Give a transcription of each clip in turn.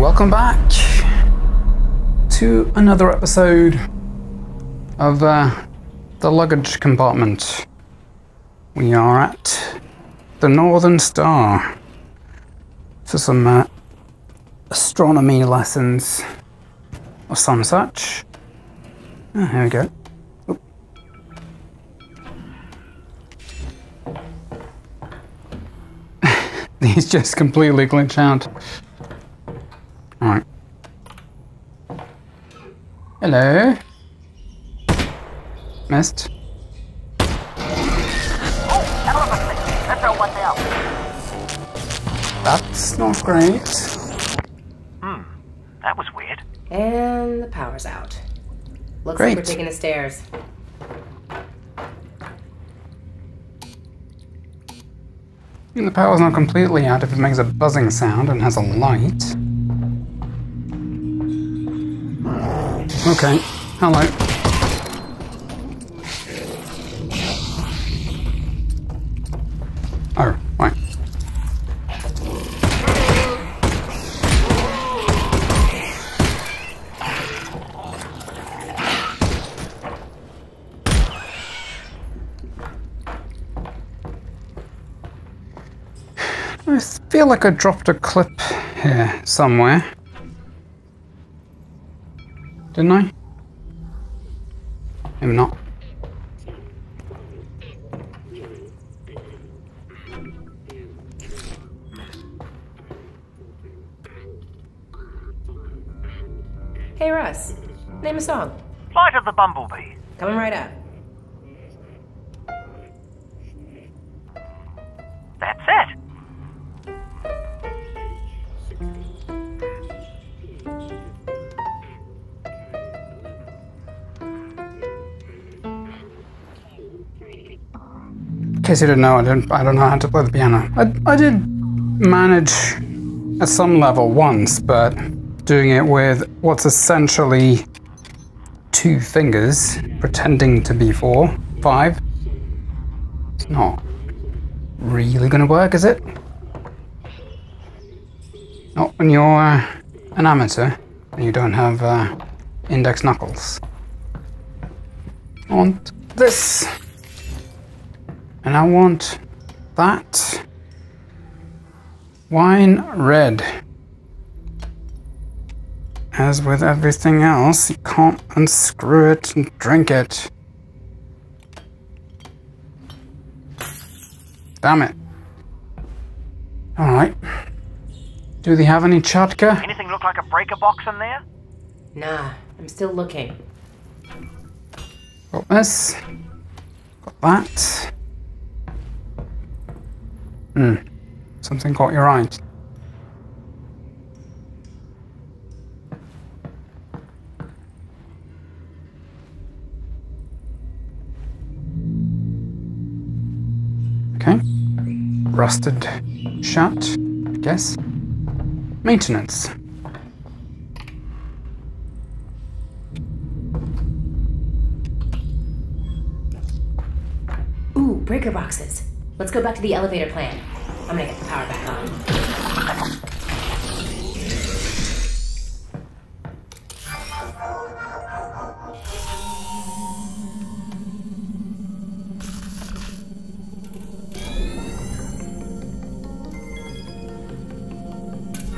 Welcome back to another episode of the luggage compartment. We are at the Northern Star for some astronomy lessons or some such. Oh, here we go. These just completely glitch out. Alright. Hello. Missed. Oh, elephant. Let's throw one down. That's not great. That was weird. And the power's out. Looks great. Like we're taking the stairs. And the power's not completely out if it makes a buzzing sound and has a light. Okay, hello. Oh, right. I feel like I dropped a clip here somewhere. Didn't I? Maybe not. Hey Russ, name a song. Flight of the Bumblebee. Coming right up. That's it. In case you didn't know, I don't know how to play the piano. I did manage at some level once, but doing it with what's essentially two fingers, pretending to be four, five. It's not really gonna work, is it? Not when you're an amateur and you don't have index knuckles. I want this. And I want that wine red. As with everything else, you can't unscrew it and drink it. Damn it. Alright. Do they have any chatka? Anything look like a breaker box in there? Nah, I'm still looking. Got this. Got that. Something caught your eye. Okay. Rusted shut, I guess. Maintenance. Ooh, breaker boxes. Let's go back to the elevator plan. I'm gonna get the power back on.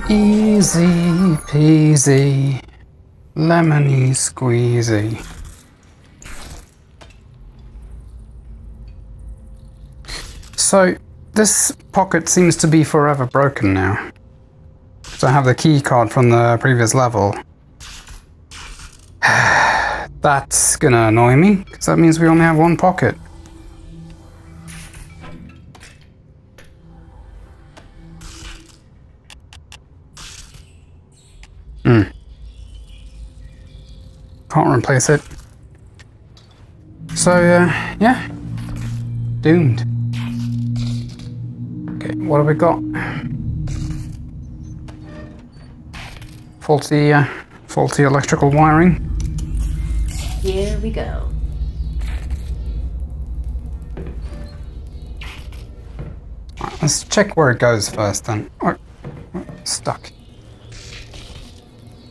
Easy peasy, lemony squeezy. So, this pocket seems to be forever broken now. So I have the key card from the previous level. That's gonna annoy me, because that means we only have one pocket. Can't replace it. So, yeah. Doomed. Okay, what have we got? Faulty electrical wiring. Here we go. Right, let's check where it goes first then. Oh, stuck.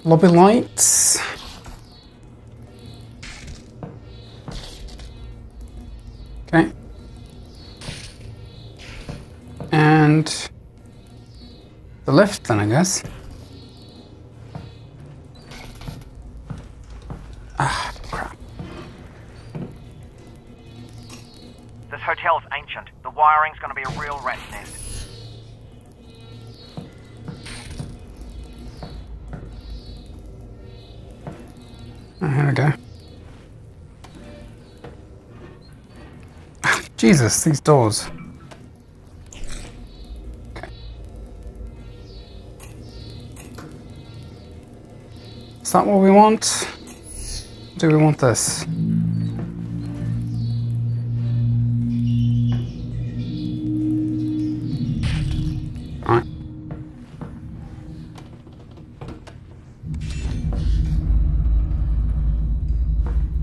Lobby lights. Okay. And the left then, I guess. Ah, crap. This hotel's ancient. The wiring's gonna be a real rat's nest. Oh, here we go. Jesus, these doors. Okay. Is that what we want? Do we want this?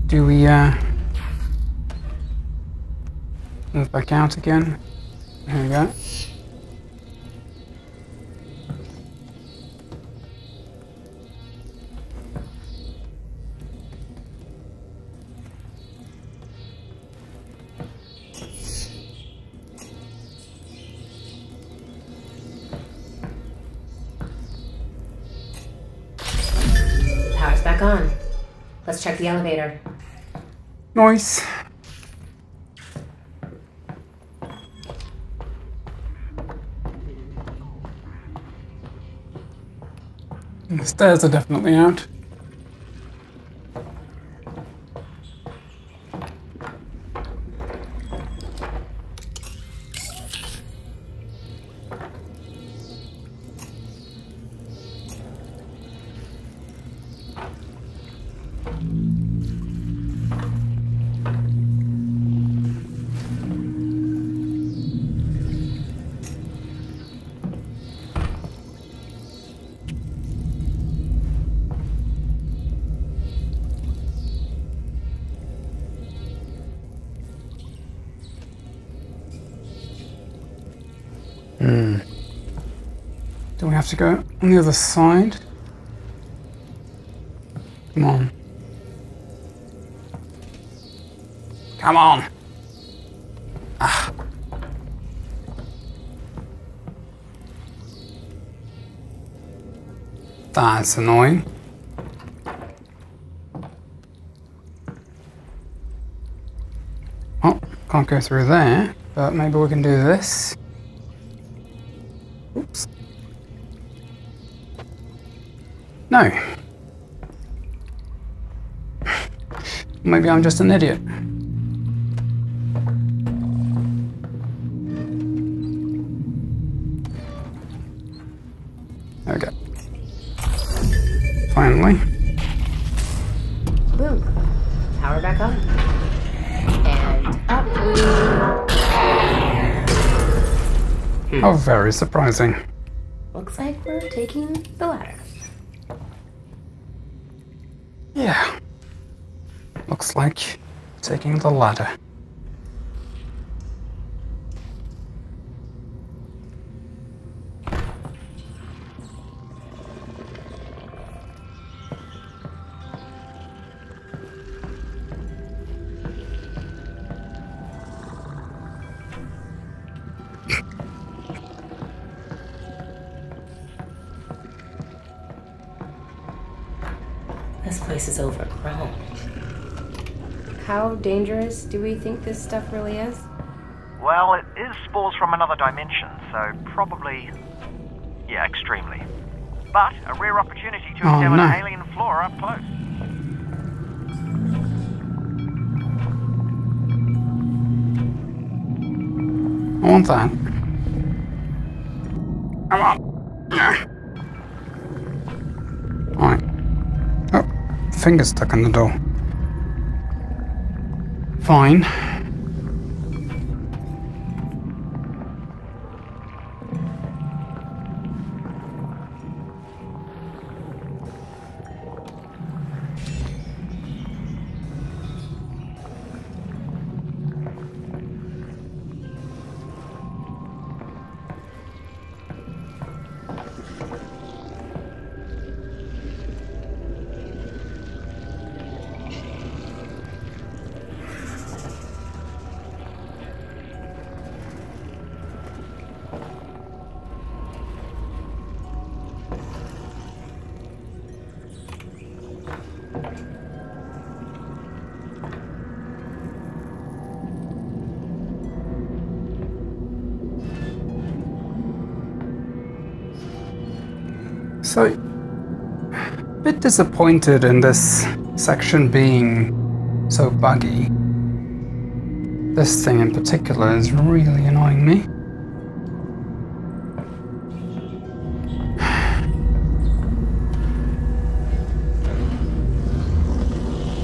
Do we move back out again? Here we go. Power's back on. Let's check the elevator. Noise. The stairs are definitely out. Do we have to go on the other side? Come on. Come on! Ah. That's annoying. Oh, can't go through there, but maybe we can do this. Oops. No. Maybe I'm just an idiot. There we go. Finally. Boom. Power back on. And up. Oh, very surprising. Looks like we're taking the ladder. Yeah, looks like taking the ladder. This place is overgrown. How dangerous do we think this stuff really is? Well, it is spores from another dimension, so probably... yeah, extremely. But a rare opportunity to examine alien flora up close. I want that. Come on. Finger stuck in the door. Fine. So, a bit disappointed in this section being so buggy. This thing in particular is really annoying me.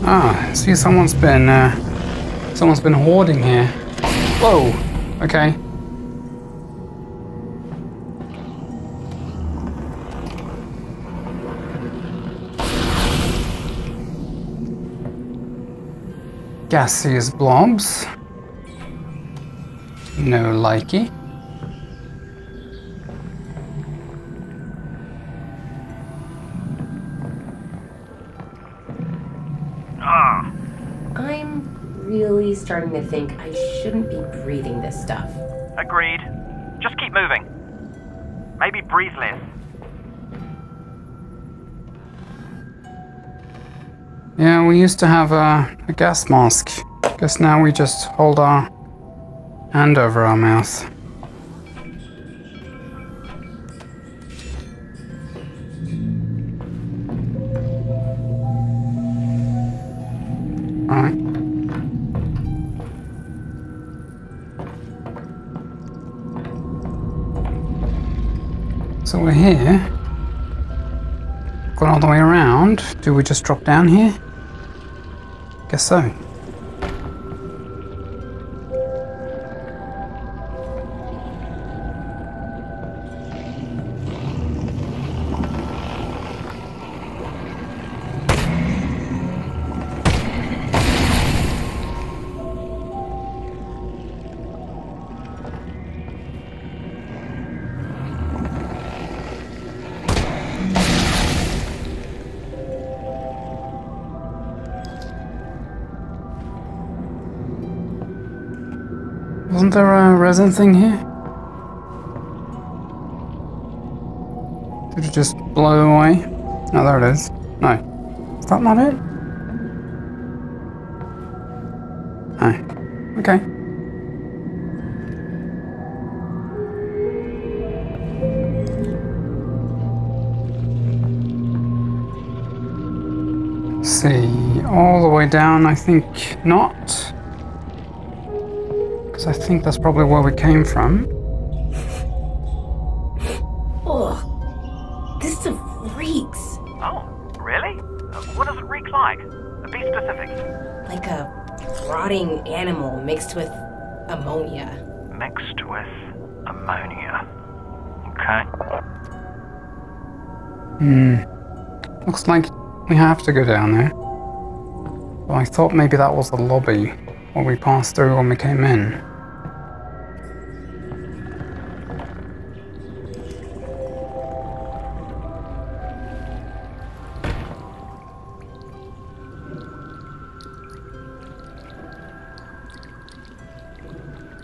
Ah, see, someone's been hoarding here. Whoa, okay. Gaseous blobs. No likey. Starting to think I shouldn't be breathing this stuff. Agreed. Just keep moving. Maybe breathe less. Yeah, we used to have a gas mask. Guess now we just hold our hand over our mouth. So we're here, gone all the way around. Do we just drop down here? Guess so. Wasn't there a resin thing here? Did it just blow away? No, there it is. No. Is that not it? No. Okay. Let's see, all the way down, I think not. I think that's probably where we came from. Oh, this stuff reeks. Oh, really? What does it reek like? Be specific. Like a rotting animal mixed with ammonia. Mixed with ammonia. Okay. Hmm. Looks like we have to go down there. Well, I thought maybe that was the lobby, what we passed through when we came in.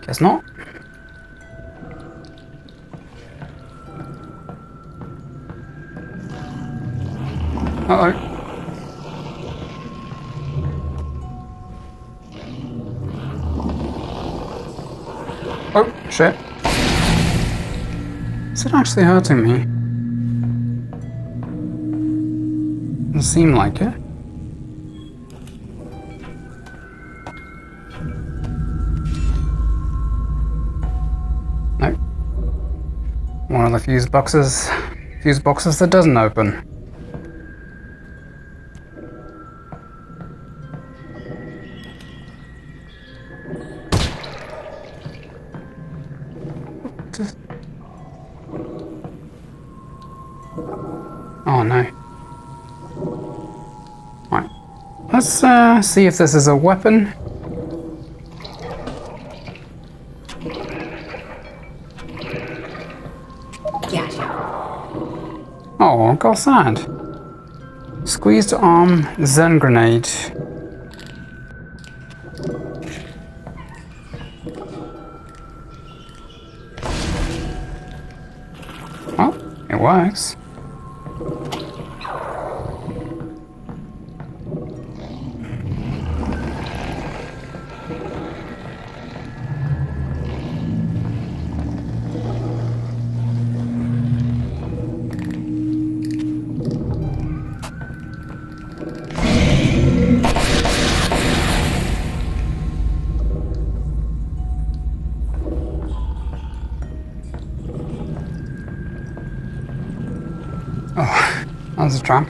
Guess not. Uh-oh. Oh, shit. Is it actually hurting me? Doesn't seem like it. Nope. One of the fuse boxes that doesn't open. Oh no. Right. Let's see if this is a weapon. Gotcha. Oh, got sad. Squeezed arm, Zen grenade. Well, it works. Oh, that's a tramp.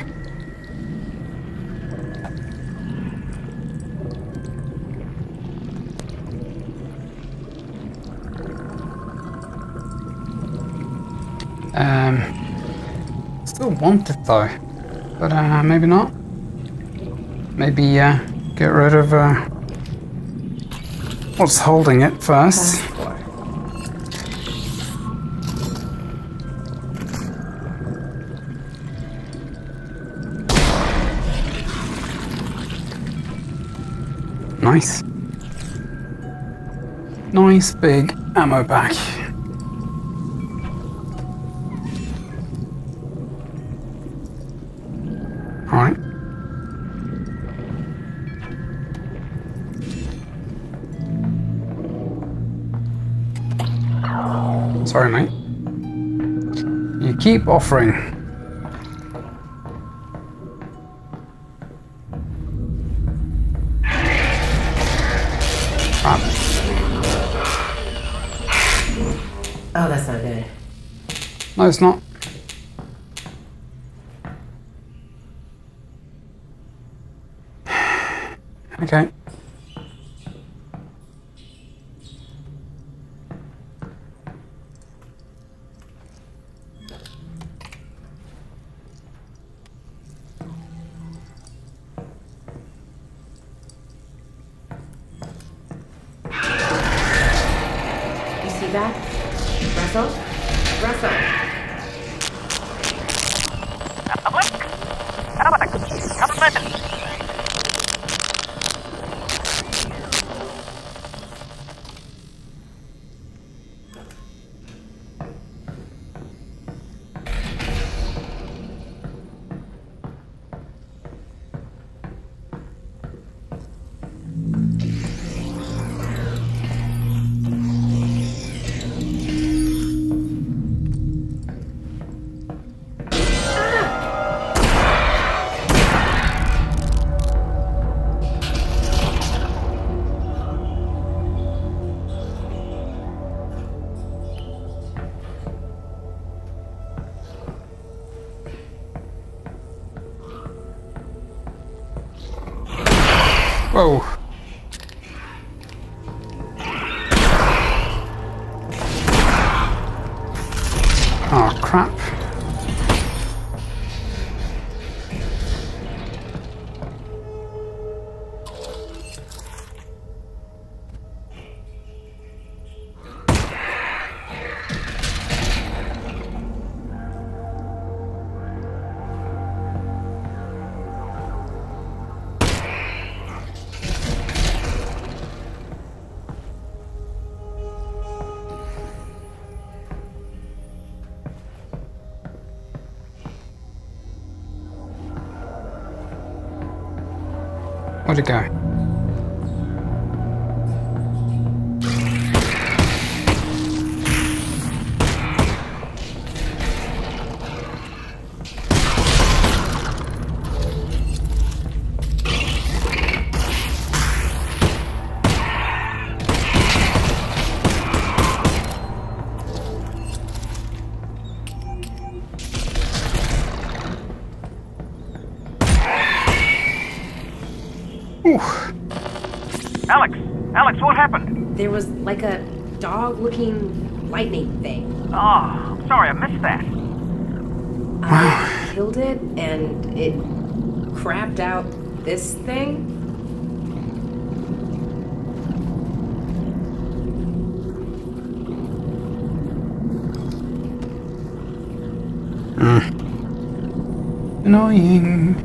Still want it though, but maybe not. Maybe get rid of what's holding it first. Okay. Nice. Nice big ammo pack. Alright. Sorry, mate. You keep offering. Oh, that's not good. No, it's not. Okay. You see that? Russell? Russell! Whoa. Oh, crap. Where'd it go? Alex! Alex, what happened? There was like a dog-looking lightning thing. Oh, I'm sorry, I missed that. I killed it, and it crapped out this thing. Annoying.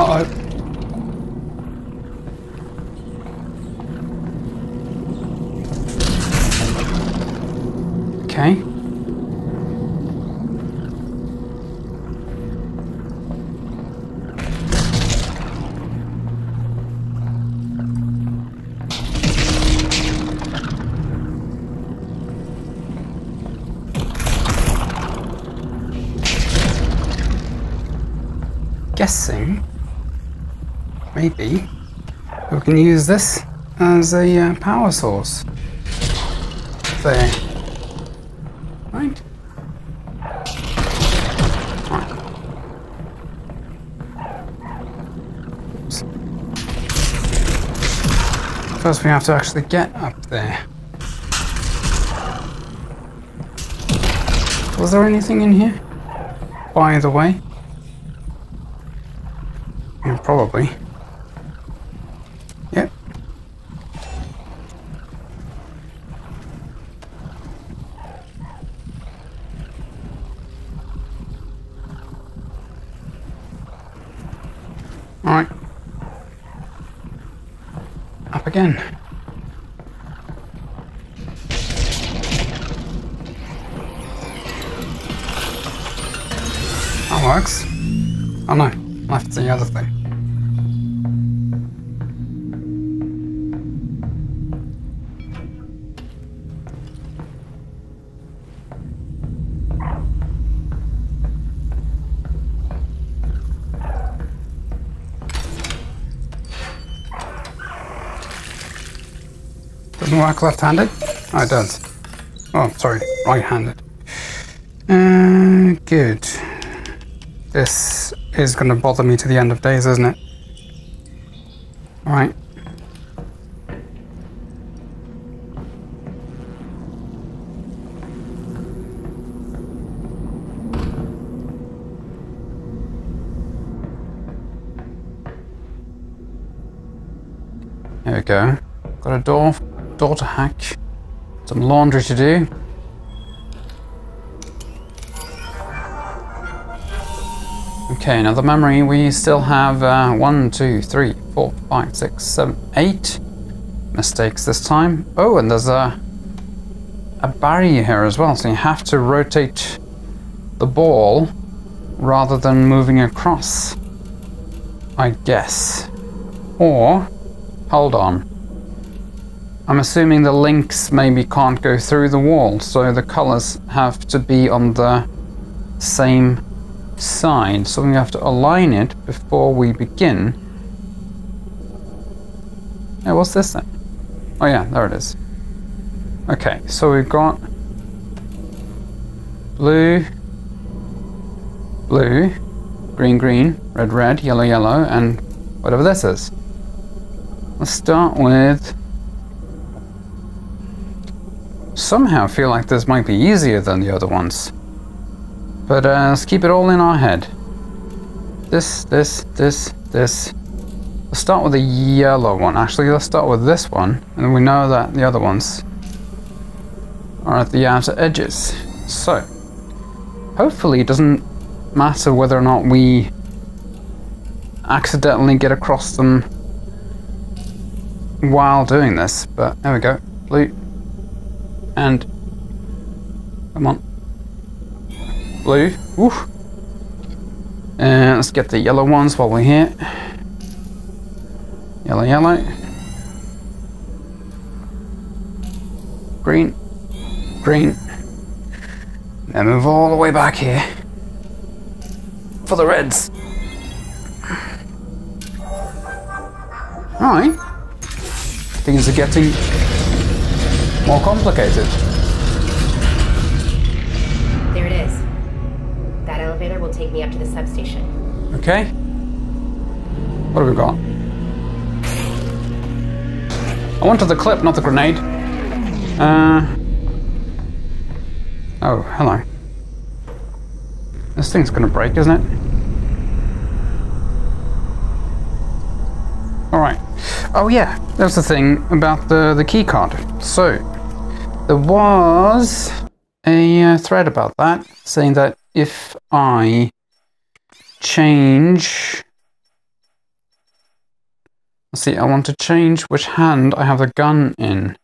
Uh-oh. Okay. Guessing. Maybe we can use this as a power source. There. Right? First we have to actually get up there. Was there anything in here, by the way? Yeah, probably. Yep. All right. Up again. That works. Oh no, left the other thing. Doesn't work left-handed? Oh, it does. Oh, sorry, right-handed. Good. This is going to bother me to the end of days, isn't it? Alright. There we go. Got a door to hack. Some laundry to do. Okay, now the memory, we still have 1, 2, 3, 4, 5, 6, 7, 8 mistakes this time. Oh, and there's a barrier here as well, so you have to rotate the ball rather than moving across, I guess. Or, hold on. I'm assuming the links maybe can't go through the wall, so the colors have to be on the same side, so we have to align it before we begin. Hey, what's this then? Oh yeah, there it is. Okay, so we've got blue, blue, green, green, red, red, yellow, yellow, and whatever this is. Let's start with... Somehow feel like this might be easier than the other ones. But let's keep it all in our head. This. Let's start with the yellow one. Actually, let's start with this one. And then we know that the other ones are at the outer edges. So, hopefully it doesn't matter whether or not we accidentally get across them while doing this. But there we go. Blue. And, come on. Blue. Woo. And let's get the yellow ones while we're here. Yellow, yellow. Green. Green. Then move all the way back here. For the reds. Alright. Things are getting more complicated. Take me up to the substation. Okay. What have we got? I wanted the clip, not the grenade. Oh, hello. This thing's gonna break, isn't it? Alright. Oh yeah, there's the thing about the key card. So, there was a thread about that, saying that if I change, let's see, I want to change which hand I have the gun in.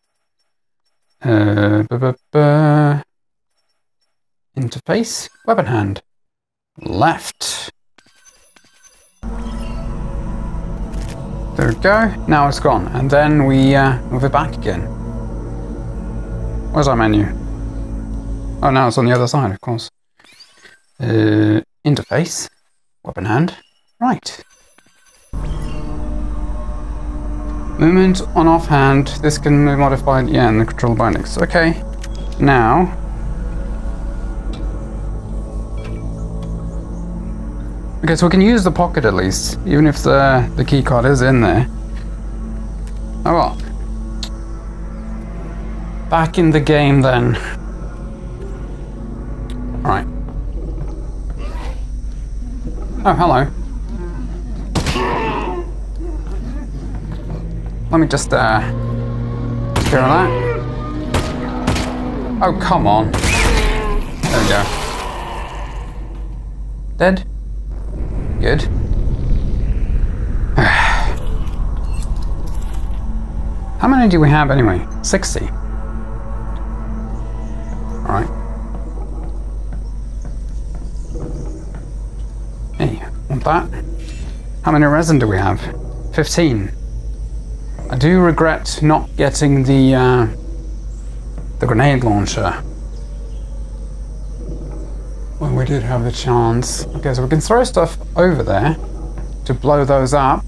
Interface, weapon hand, left. There we go, now it's gone. And then we move it back again. Where's our menu? Oh, now it's on the other side, of course. Interface, weapon hand, right. Movement on off hand, this can be modified, yeah, in the control bindings. Okay, now. Okay, so we can use the pocket at least, even if the key card is in there. Oh well, back in the game then. All right. Oh, hello. Let me just take care of that. Oh, come on. There we go. Dead? Good. How many do we have anyway? 60. Alright. Hey, want that? How many resin do we have? 15. I do regret not getting the grenade launcher. Well, we did have the chance. Okay, so we can throw stuff over there to blow those up,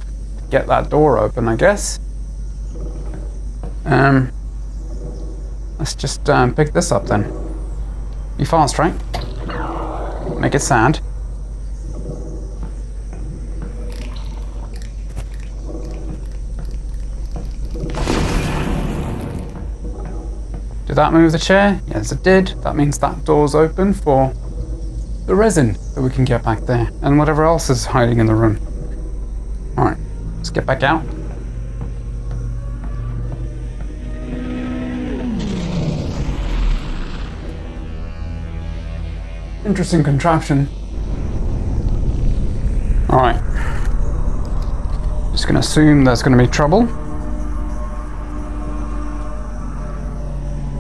get that door open, I guess. Let's just pick this up then. You fast, right? Make it sad. Did that move the chair? Yes, it did. That means that door's open for the resin that we can get back there, and whatever else is hiding in the room. Alright, let's get back out. Interesting contraption. Alright. Just gonna assume there's gonna be trouble.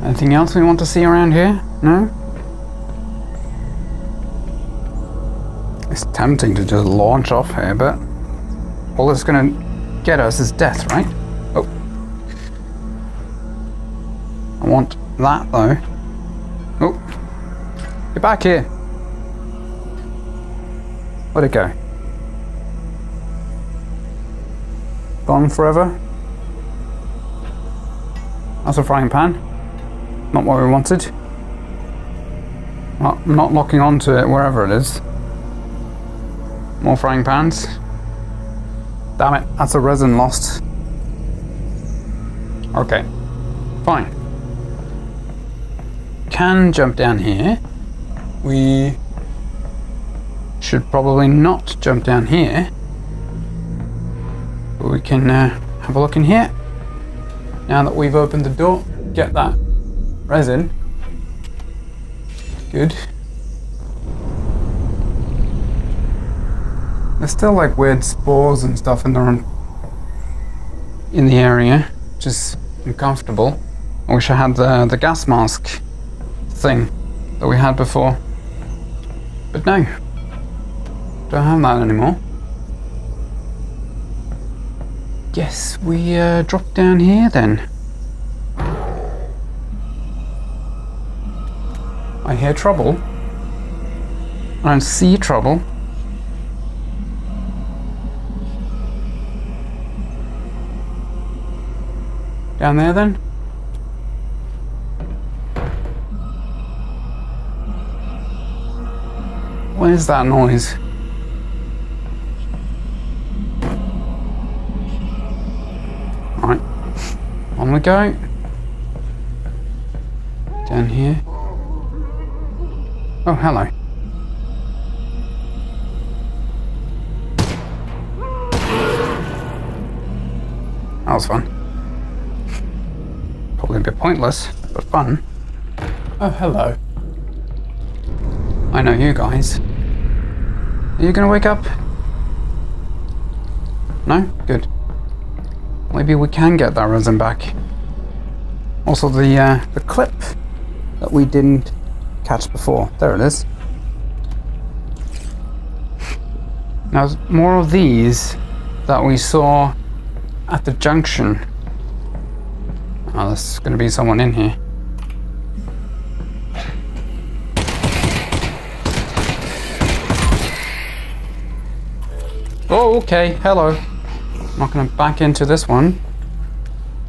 Anything else we want to see around here? No? It's tempting to just launch off here, but all it's gonna get us is death, right? Oh. I want that though. Oh. Get back here. Where'd it go? Gone forever? That's a frying pan. Not what we wanted. Well, I'm not locking onto it wherever it is. More frying pans. Damn it, that's a resin lost. Okay, fine. Can jump down here. We should probably not jump down here. But we can have a look in here. Now that we've opened the door, get that resin. Good. There's still like weird spores and stuff in the area, which is uncomfortable. I wish I had the gas mask thing that we had before, but no, don't have that anymore. Yes, we dropped down here then. I hear trouble. I don't see trouble. Down there then? What is that noise? Alright, on we go. Down here. Oh, hello. That was fun. Probably a bit pointless, but fun. Oh, hello. I know you guys. Are you gonna wake up? No? Good. Maybe we can get that resin back. Also, the clip that we didn't catch before. There it is. Now, more of these that we saw at the junction. Oh, there's going to be someone in here. Oh, okay. Hello. I'm not going to back into this one.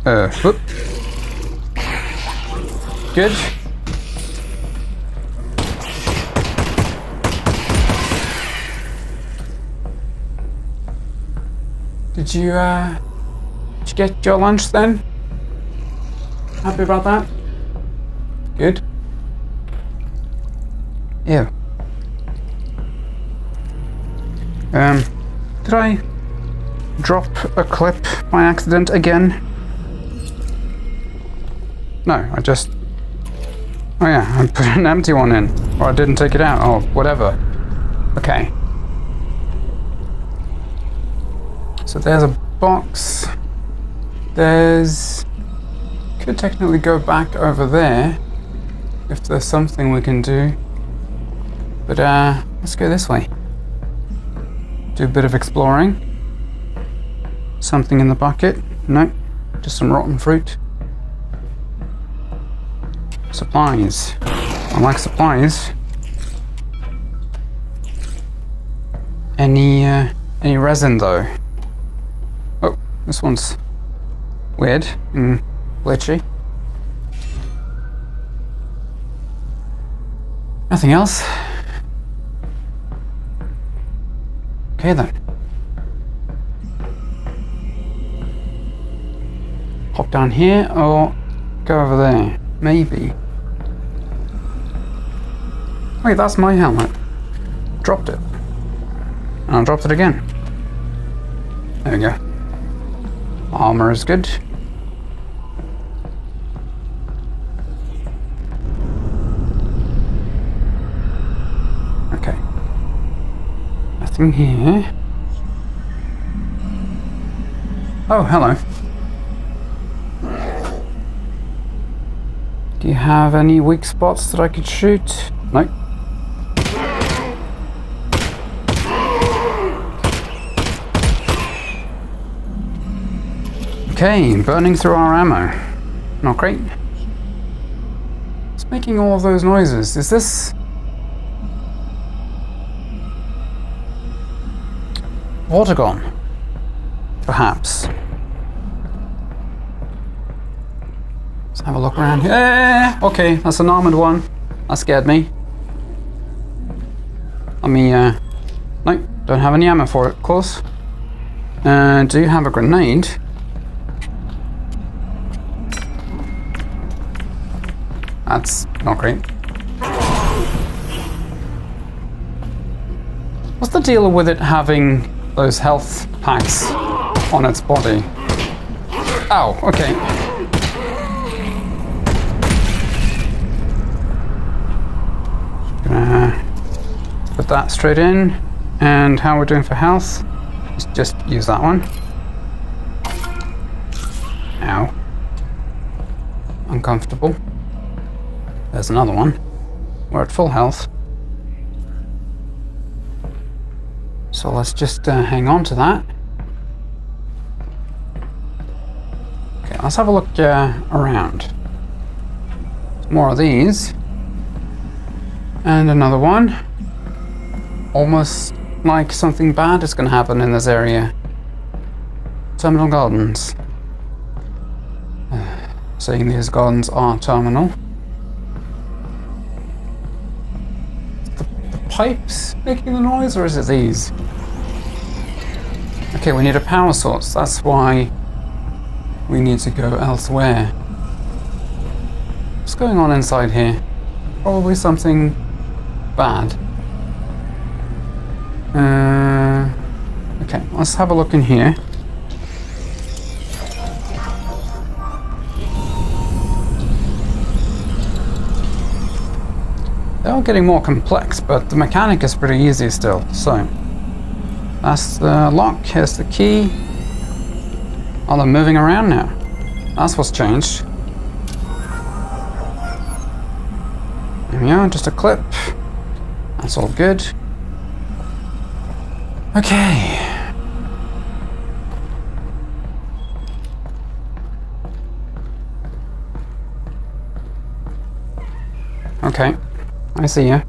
Whoop. Good. Did you get your lunch then? Happy about that? Good. Yeah. Did I drop a clip by accident again? No, I just... Oh yeah, I put an empty one in. Or I didn't take it out, or whatever. Okay. So there's a box. There's... Could technically go back over there. If there's something we can do. But let's go this way. Do a bit of exploring. Something in the bucket? No, just some rotten fruit. Supplies. I like supplies. Any resin though? Oh, this one's weird and glitchy. Nothing else. Okay then. Hop down here or go over there. Maybe. Wait, that's my helmet. Dropped it. And I dropped it again. There we go. Armor is good. Okay. Nothing here. Oh, hello. Do you have any weak spots that I could shoot? No. Okay, burning through our ammo. Not great. It's making all of those noises. Is this... Vortigon? Perhaps. Have a look around here. Yeah, okay, that's an armored one. That scared me. I mean, no, don't have any ammo for it, of course. Do you have a grenade? That's not great. What's the deal with it having those health packs on its body? Ow, okay. Put that straight in, and how we're doing for health, let's just use that one. Ow. Uncomfortable. There's another one. We're at full health. So let's just hang on to that. Okay, let's have a look around. More of these. And another one. Almost like something bad is going to happen in this area. Terminal gardens. Saying these gardens are terminal. The pipes making the noise, or is it these? Okay, we need a power source. That's why we need to go elsewhere. What's going on inside here? Probably something... bad. Okay, let's have a look in here. They're all getting more complex, but the mechanic is pretty easy still, so... That's the lock, here's the key. Oh, they're moving around now. That's what's changed. There we are, just a clip. That's all good. Okay. Okay, I see you.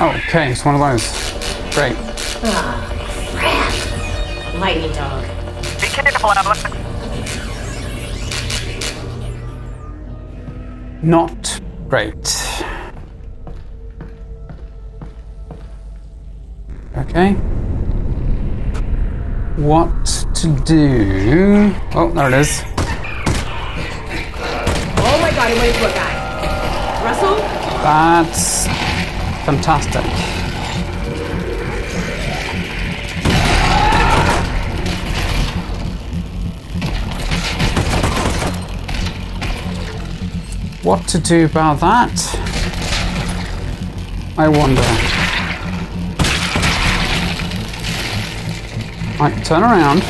Okay, it's one of those. Great. Oh, crap. Lightning dog. Be careful, Alex. Not great. Okay. What to do? Oh, there it is. Oh my god, it went into a guy. Russell? That's fantastic. What to do about that? I wonder. Right, turn around.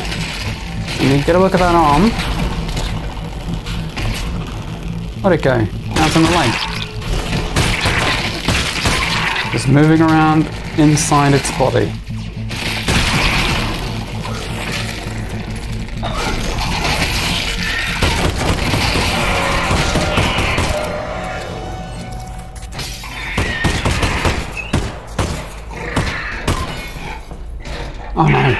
You need to get a look at that arm. Where'd it go? Now it's on the leg. Just moving around inside its body. Oh no.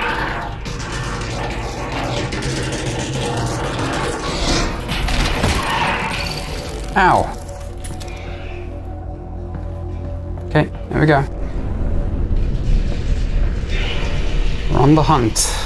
Ow. Okay, there we go. We're on the hunt.